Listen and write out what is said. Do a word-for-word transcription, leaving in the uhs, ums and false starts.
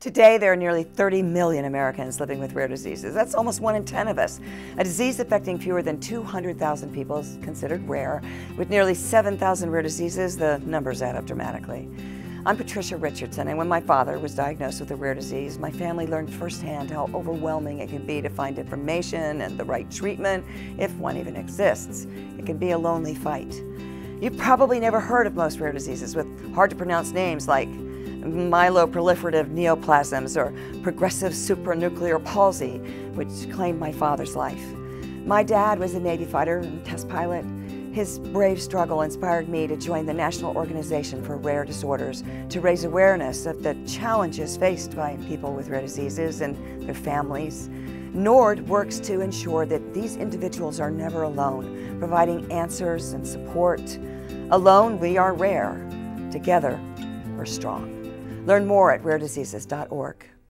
Today, there are nearly thirty million Americans living with rare diseases. That's almost one in ten of us. A disease affecting fewer than two hundred thousand people is considered rare. With nearly seven thousand rare diseases, the numbers add up dramatically. I'm Patricia Richardson, and when my father was diagnosed with a rare disease, my family learned firsthand how overwhelming it can be to find information and the right treatment, if one even exists. It can be a lonely fight. You've probably never heard of most rare diseases with hard-to-pronounce names like myeloproliferative neoplasms or progressive supranuclear palsy, which claimed my father's life. My dad was a Navy fighter and test pilot. His brave struggle inspired me to join the National Organization for Rare Disorders to raise awareness of the challenges faced by people with rare diseases and their families. NORD works to ensure that these individuals are never alone, providing answers and support. Alone, we are rare. Together, we're strong. Learn more at rare diseases dot org.